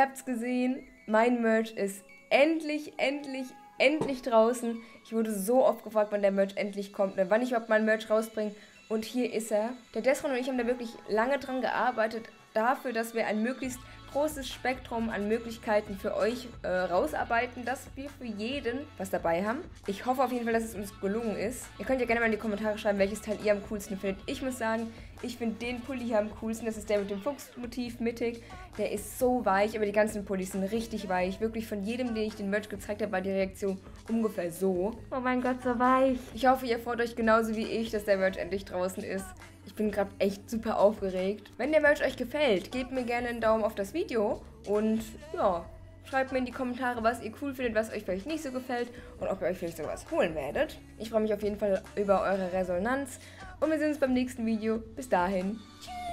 Ihr habt's gesehen, mein Merch ist endlich draußen. Ich wurde so oft gefragt, wann der Merch endlich kommt, ne? Wann ich überhaupt meinen Merch rausbringe. Und hier ist er. Der Desron und ich haben da wirklich lange dran gearbeitet, dafür, dass wir ein möglichst großes Spektrum an Möglichkeiten für euch rausarbeiten, dass wir für jeden was dabei haben. Ich hoffe auf jeden Fall, dass es uns gelungen ist. Ihr könnt ja gerne mal in die Kommentare schreiben, welches Teil ihr am coolsten findet. Ich muss sagen, ich finde den Pulli hier am coolsten. Das ist der mit dem Fuchsmotiv mittig. Der ist so weich, aber die ganzen Pullis sind richtig weich. Wirklich von jedem, den ich den Merch gezeigt habe, war die Reaktion ungefähr so. Oh mein Gott, so weich. Ich hoffe, ihr freut euch genauso wie ich, dass der Merch endlich draußen ist. Ich bin gerade echt super aufgeregt. Wenn der Merch euch gefällt, gebt mir gerne einen Daumen auf das Video und ja, schreibt mir in die Kommentare, was ihr cool findet, was euch vielleicht nicht so gefällt und ob ihr euch vielleicht sowas holen werdet. Ich freue mich auf jeden Fall über eure Resonanz und wir sehen uns beim nächsten Video. Bis dahin. Tschüss.